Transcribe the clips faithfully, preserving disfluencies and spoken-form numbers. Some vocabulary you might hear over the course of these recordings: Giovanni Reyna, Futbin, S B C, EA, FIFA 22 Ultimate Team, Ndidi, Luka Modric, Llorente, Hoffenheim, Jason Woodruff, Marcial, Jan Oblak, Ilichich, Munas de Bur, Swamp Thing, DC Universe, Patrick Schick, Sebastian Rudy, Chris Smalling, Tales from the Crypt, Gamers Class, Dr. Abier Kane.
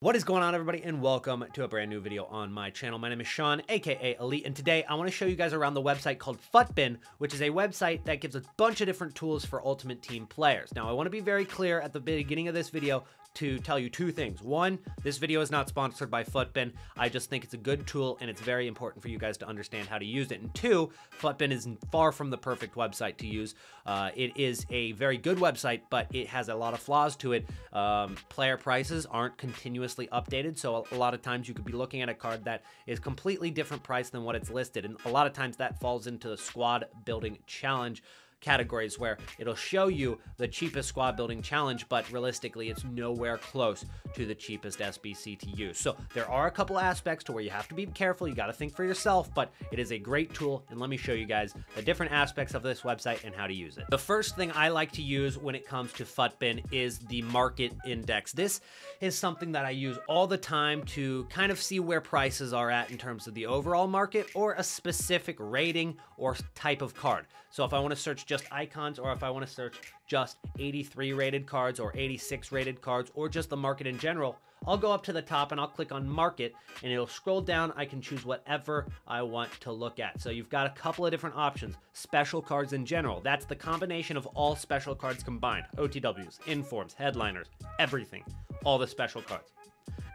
What is going on, everybody, and welcome to a brand new video on my channel. My name is Sean, aka Elite, and today I want to show you guys around the website called Futbin, which is a website that gives a bunch of different tools for Ultimate Team players. Now, I want to be very clear at the beginning of this video to tell you two things. One, this video is not sponsored by Futbin. I just think it's a good tool and it's very important for you guys to understand how to use it. And two, Futbin is far from the perfect website to use. Uh, it is a very good website, but it has a lot of flaws to it. Um, player prices aren't continuously updated, so a lot of times you could be looking at a card that is completely different price than what it's listed. And a lot of times that falls into the squad building challenge categories, where it'll show you the cheapest squad building challenge, but realistically it's nowhere close to the cheapest S B C to use. So there are a couple aspects to where you have to be careful. You got to think for yourself, but it is a great tool, and let me show you guys the different aspects of this website and how to use it. The first thing I like to use when it comes to Futbin is the market index. This is something that I use all the time to kind of see where prices are at in terms of the overall market or a specific rating or type of card. So if I want to search just icons, or if I want to search just eighty-three rated cards or eighty-six rated cards, or just the market in general, I'll go up to the top and I'll click on market and it'll scroll down. I can choose whatever I want to look at. So you've got a couple of different options. Special cards in general, that's the combination of all special cards combined. O T Ws, informs, headliners, everything, all the special cards.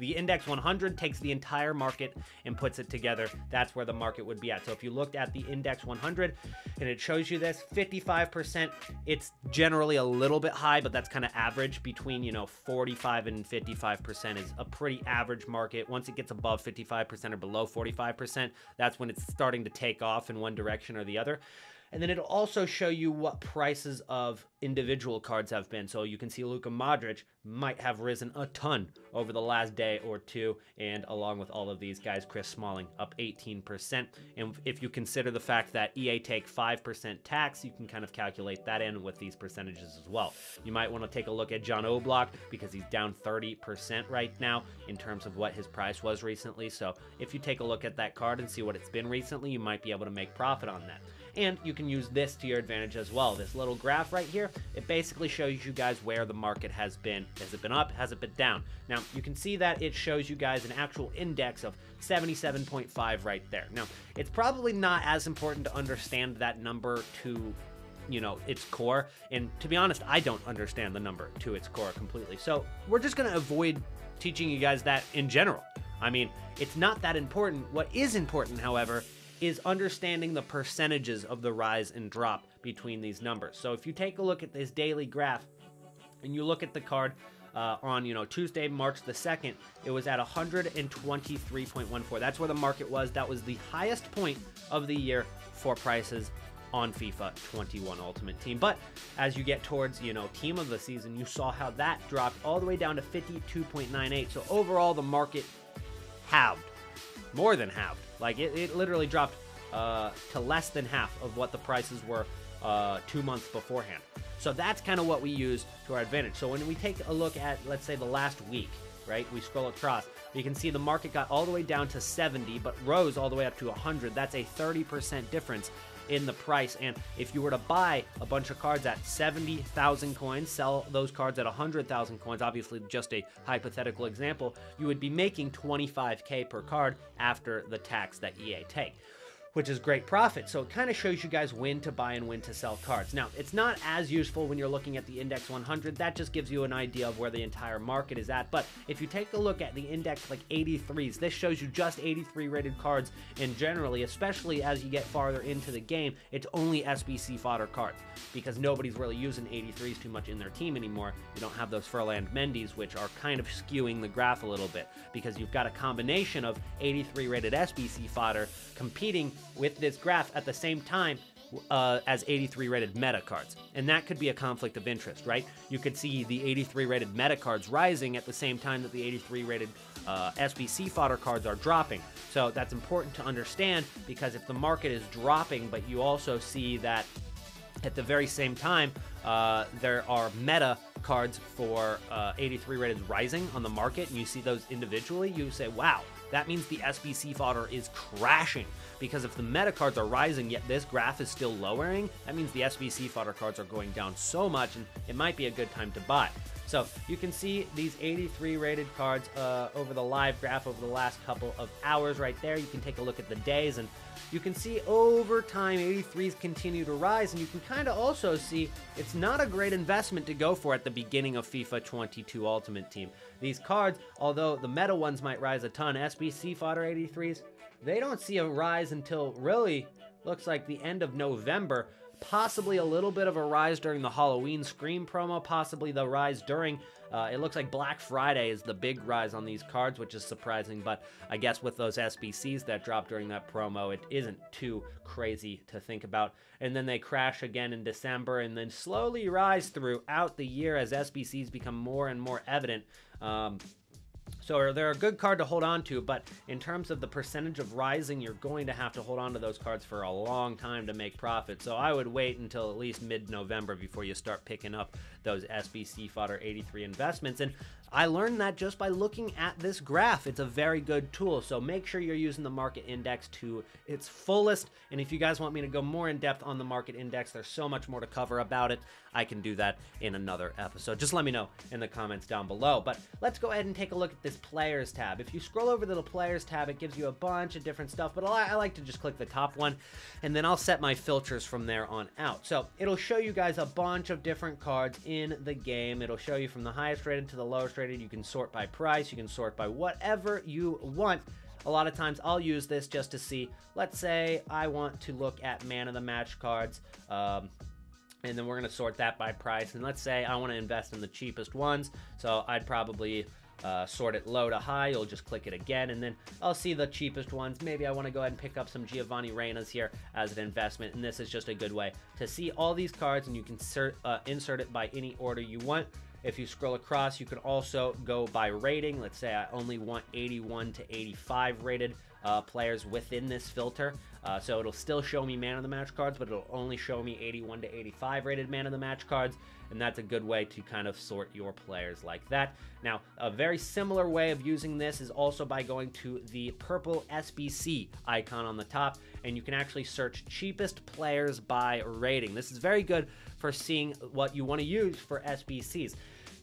The index one hundred takes the entire market and puts it together. That's where the market would be at. So if you looked at the index one hundred and it shows you this fifty-five percent, it's generally a little bit high, but that's kind of average. Between, you know, forty-five and fifty-five percent is a pretty average market. Once it gets above fifty-five percent or below forty-five percent, that's when it's starting to take off in one direction or the other. And then it'll also show you what prices of individual cards have been. So you can see Luka Modric might have risen a ton over the last day or two. And along with all of these guys, Chris Smalling up eighteen percent. And if you consider the fact that E A take five percent tax, you can kind of calculate that in with these percentages as well. You might want to take a look at Jan Oblak, because he's down thirty percent right now in terms of what his price was recently. So if you take a look at that card and see what it's been recently, you might be able to make profit on that. And you can use this to your advantage as well. This little graph right here, it basically shows you guys where the market has been. Has it been up? Has it been down? Now, you can see that it shows you guys an actual index of seventy-seven point five right there. Now, it's probably not as important to understand that number to, you know, its core. And to be honest, I don't understand the number to its core completely. So we're just going to avoid teaching you guys that in general. I mean, it's not that important. What is important, however, is understanding the percentages of the rise and drop between these numbers. So if you take a look at this daily graph and you look at the card uh, on, you know, Tuesday, March the second, it was at one hundred twenty-three point one four. That's where the market was. That was the highest point of the year for prices on FIFA twenty-one Ultimate Team. But as you get towards, you know, team of the season, you saw how that dropped all the way down to fifty-two point nine eight. So overall, the market halved, more than halved. Like it, it literally dropped uh, to less than half of what the prices were uh, two months beforehand. So that's kind of what we use to our advantage. So when we take a look at, let's say, the last week, right? We scroll across, you can see the market got all the way down to seventy, but rose all the way up to one hundred. That's a thirty percent difference in the price. And if you were to buy a bunch of cards at seventy thousand coins, sell those cards at one hundred thousand coins, obviously just a hypothetical example, you would be making twenty-five K per card after the tax that E A take, which is great profit. So it kind of shows you guys when to buy and when to sell cards. Now, it's not as useful when you're looking at the index one hundred. That just gives you an idea of where the entire market is at. But if you take a look at the index like eighty-threes, this shows you just eighty-three rated cards in generally, especially as you get farther into the game, it's only S B C fodder cards because nobody's really using eighty-threes too much in their team anymore. You don't have those Furland Mendy's, which are kind of skewing the graph a little bit because you've got a combination of eighty-three rated S B C fodder competing with this graph at the same time uh, as eighty-three rated meta cards. And that could be a conflict of interest, right? You could see the eighty-three rated meta cards rising at the same time that the eighty-three rated uh, S B C fodder cards are dropping. So that's important to understand, because if the market is dropping, but you also see that at the very same time, uh, there are meta cards for uh, eighty-three rated rising on the market, and you see those individually, you say, wow, that means the S B C fodder is crashing, because if the meta cards are rising, yet this graph is still lowering, that means the S B C fodder cards are going down so much, and it might be a good time to buy. So you can see these eighty-three rated cards uh, over the live graph over the last couple of hours right there. You can take a look at the days, and you can see over time eighty-threes continue to rise, and you can kind of also see it's not a great investment to go for at the beginning of FIFA twenty-two Ultimate Team. These cards, although the meta ones might rise a ton, S B C fodder eighty-threes, they don't see a rise until really looks like the end of November. Possibly a little bit of a rise during the Halloween Scream promo, possibly the rise during, uh, it looks like Black Friday is the big rise on these cards, which is surprising, but I guess with those S B Cs that dropped during that promo, it isn't too crazy to think about. And then they crash again in December and then slowly rise throughout the year as S B Cs become more and more evident. Um, So they're a good card to hold on to, but in terms of the percentage of rising, you're going to have to hold on to those cards for a long time to make profit. So I would wait until at least mid-November before you start picking up those S B C fodder eighty-three investments. And I learned that just by looking at this graph. It's a very good tool, so make sure you're using the market index to its fullest. And if you guys want me to go more in depth on the market index, there's so much more to cover about it. I can do that in another episode. Just let me know in the comments down below. But let's go ahead and take a look at this players tab. If you scroll over to the players tab, it gives you a bunch of different stuff, but I like to just click the top one, and then I'll set my filters from there on out. So it'll show you guys a bunch of different cards in the game. It'll show you from the highest rated to the lowest rated. You can sort by price, you can sort by whatever you want. A lot of times I'll use this just to see, let's say I want to look at man of the match cards, um, and then we're going to sort that by price. And let's say I want to invest in the cheapest ones, so I'd probably uh, sort it low to high. You'll just click it again, and then I'll see the cheapest ones. Maybe I want to go ahead and pick up some Giovanni Reynas here as an investment, and this is just a good way to see all these cards, and you can insert, uh, insert it by any order you want. If you scroll across, you can also go by rating. Let's say I only want eighty-one to eighty-five rated uh, players within this filter. Uh, so it'll still show me man of the match cards, but it'll only show me eighty-one to eighty-five rated man of the match cards. And that's a good way to kind of sort your players like that. Now, a very similar way of using this is also by going to the purple S B C icon on the top, and you can actually search cheapest players by rating. This is very good for seeing what you want to use for S B Cs.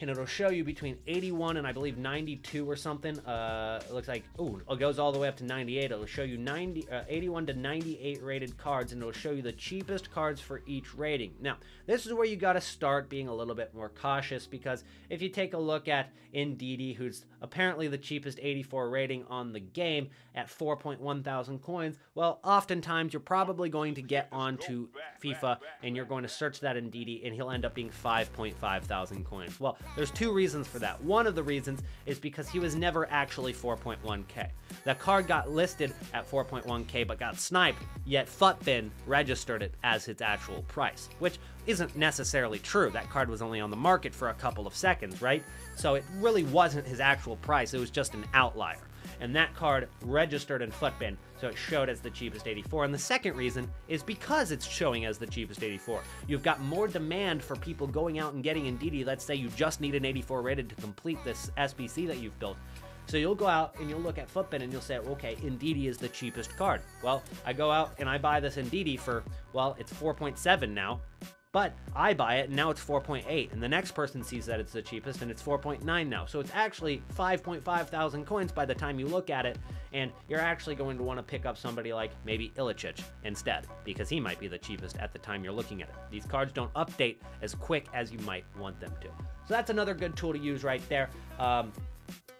And it'll show you between eighty-one and I believe ninety-two or something. Uh, it looks like, ooh, it goes all the way up to ninety-eight. It'll show you ninety, uh, eighty-one to ninety-eight rated cards, and it'll show you the cheapest cards for each rating. Now, this is where you got to start being a little bit more cautious, because if you take a look at Ndidi, who's apparently the cheapest eighty-four rating on the game at four point one thousand coins, well, oftentimes you're probably going to get onto FIFA and you're going to search that Ndidi, and he'll end up being five point five thousand coins. Well, there's two reasons for that. One of the reasons is because he was never actually four point one K. The card got listed at four point one K but got sniped, yet Futbin registered it as its actual price, which isn't necessarily true. That card was only on the market for a couple of seconds, right? So it really wasn't his actual price, it was just an outlier. And that card registered in Futbin, so it showed as the cheapest eighty-four. And the second reason is because it's showing as the cheapest eighty-four. You've got more demand for people going out and getting Ndidi. Let's say you just need an eighty-four rated to complete this S B C that you've built. So you'll go out and you'll look at Futbin and you'll say, okay, Ndidi is the cheapest card. Well, I go out and I buy this Ndidi for, well, it's four point seven now. But I buy it, and now it's four point eight, and the next person sees that it's the cheapest, and it's four point nine now. So it's actually five point five thousand coins by the time you look at it, and you're actually going to want to pick up somebody like maybe Ilichich instead, because he might be the cheapest at the time you're looking at it. These cards don't update as quick as you might want them to. So that's another good tool to use right there. Um,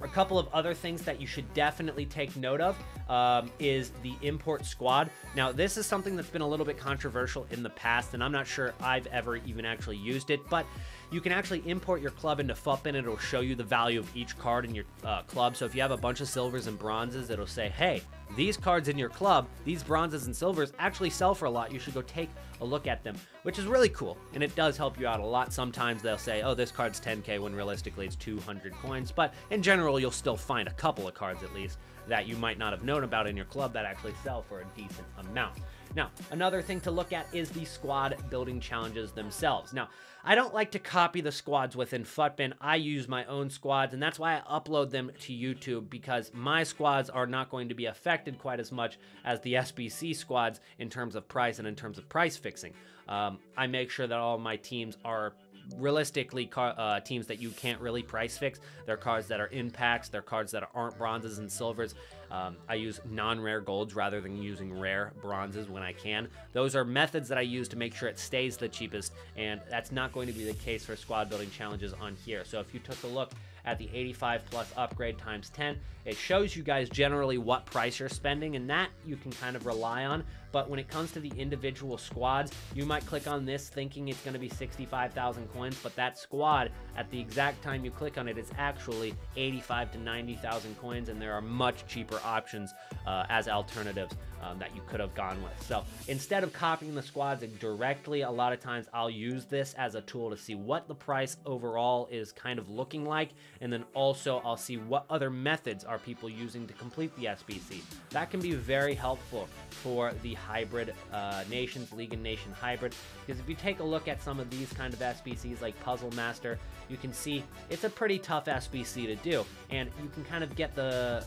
A couple of other things that you should definitely take note of um, is the import squad. Now, this is something that's been a little bit controversial in the past, and I'm not sure I've ever even actually used it, but you can actually import your club into Futbin, and it'll show you the value of each card in your uh, club. So if you have a bunch of silvers and bronzes, it'll say, hey, these cards in your club, these bronzes and silvers actually sell for a lot. You should go take a look at them, which is really cool, and it does help you out a lot. Sometimes they'll say, oh, this card's ten K when realistically it's two hundred coins, but in general, you'll still find a couple of cards at least that you might not have known about in your club that actually sell for a decent amount. Now, another thing to look at is the squad building challenges themselves. Now, I don't like to copy the squads within Futbin. I use my own squads, and that's why I upload them to YouTube, because my squads are not going to be affected quite as much as the S B C squads in terms of price and in terms of price fixing. Um, I make sure that all my teams are realistically car, uh, teams that you can't really price fix. They're cards that are impacts. They're cards that aren't bronzes and silvers. Um, I use non-rare golds rather than using rare bronzes when I can. Those are methods that I use to make sure it stays the cheapest, and that's not going to be the case for squad building challenges on here. So if you took a look at the eighty-five plus upgrade times ten, it shows you guys generally what price you're spending, and that you can kind of rely on. But when it comes to the individual squads, you might click on this thinking it's going to be sixty-five thousand coins, but that squad at the exact time you click on it is actually eighty-five to ninety thousand coins, and there are much cheaper options uh, as alternatives um, that you could have gone with. So instead of copying the squads directly, a lot of times I'll use this as a tool to see what the price overall is kind of looking like. And then also I'll see what other methods are people using to complete the S B C. That can be very helpful for the hybrid uh, nations, League and Nation hybrid, because if you take a look at some of these kind of S B Cs like Puzzle Master, you can see it's a pretty tough S B C to do, and you can kind of get the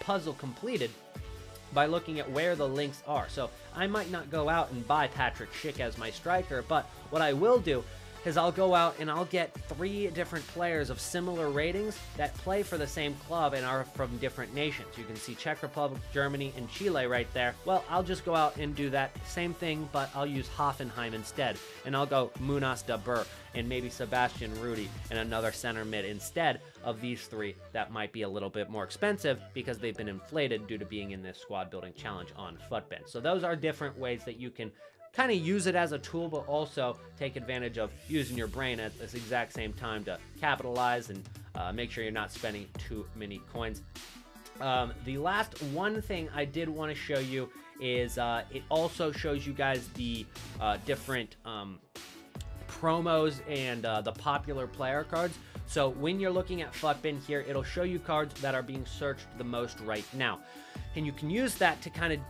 puzzle completed by looking at where the links are. So I might not go out and buy Patrick Schick as my striker, but what I will do is I'll go out and I'll get three different players of similar ratings that play for the same club and are from different nations. You can see Czech Republic, Germany, and Chile right there. Well, I'll just go out and do that same thing, but I'll use Hoffenheim instead, and I'll go Munas de Bur and maybe Sebastian Rudy and another center mid instead of these three that might be a little bit more expensive because they've been inflated due to being in this squad building challenge on Futbin. So those are different ways that you can kind of use it as a tool, but also take advantage of using your brain at this exact same time to capitalize and uh, make sure you're not spending too many coins. Um, the last one thing I did want to show you is uh, it also shows you guys the uh, different um, promos and uh, the popular player cards. So when you're looking at Futbin here, it'll show you cards that are being searched the most right now. And you can use that to kind of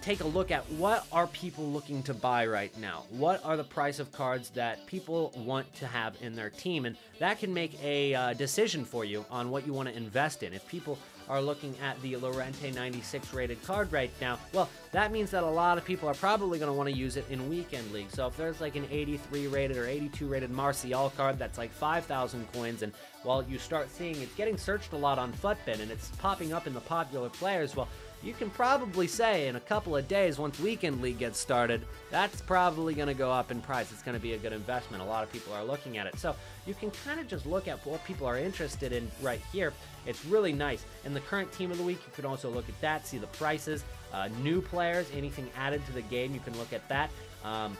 take a look at what are people looking to buy right now. What are the price of cards that people want to have in their team? And that can make a uh, decision for you on what you want to invest in. If people are looking at the Llorente ninety-six rated card right now, well, that means that a lot of people are probably going to want to use it in weekend league. So if there's like an eighty-three rated or eighty-two rated Marcial card that's like five thousand coins, and while you start seeing it's getting searched a lot on Futbin and it's popping up in the popular players, well, you can probably say in a couple of days, once Weekend League gets started, that's probably going to go up in price. It's going to be a good investment. A lot of people are looking at it. So you can kind of just look at what people are interested in right here. It's really nice. And the current team of the week, you can also look at that, see the prices, uh, new players, anything added to the game, you can look at that. Um,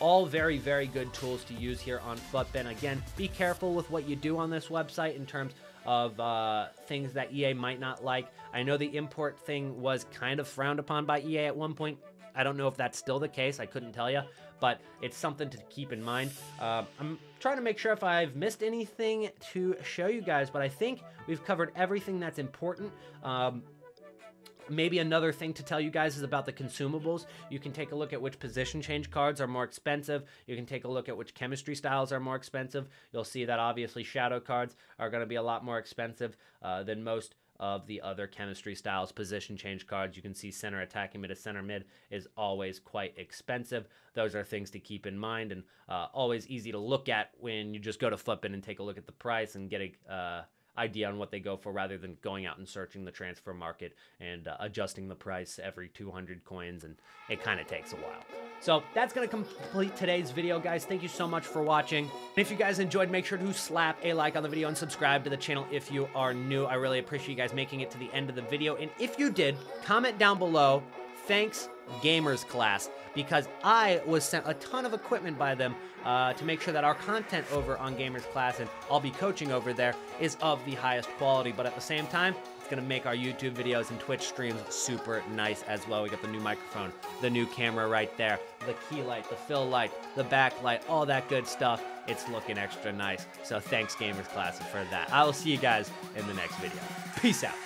All very, very good tools to use here on Futbin. Again, be careful with what you do on this website in terms of uh, things that E A might not like. I know the import thing was kind of frowned upon by E A at one point. I don't know if that's still the case. I couldn't tell you, but it's something to keep in mind. Uh, I'm trying to make sure if I've missed anything to show you guys, but I think we've covered everything that's important. Um, Maybe another thing to tell you guys is about the consumables. You can take a look at which position change cards are more expensive. You can take a look at which chemistry styles are more expensive. You'll see that obviously shadow cards are going to be a lot more expensive uh, than most of the other chemistry styles. Position change cards, you can see center attacking mid to center mid is always quite expensive. Those are things to keep in mind, and uh, always easy to look at when you just go to Futbin and take a look at the price and get a... Uh, idea on what they go for, rather than going out and searching the transfer market and uh, adjusting the price every two hundred coins, and it kind of takes a while. So that's going to complete today's video, guys. Thank you so much for watching, and if you guys enjoyed, make sure to slap a like on the video and subscribe to the channel if you are new. I really appreciate you guys making it to the end of the video, and if you did, comment down below, "Thanks, Gamers Class," because I was sent a ton of equipment by them uh, to make sure that our content over on Gamers Class, and I'll be coaching over there, is of the highest quality. But at the same time, it's going to make our YouTube videos and Twitch streams super nice as well. We got the new microphone, the new camera right there, the key light, the fill light, the backlight, all that good stuff. It's looking extra nice. So thanks, Gamers Class, for that. I will see you guys in the next video. Peace out.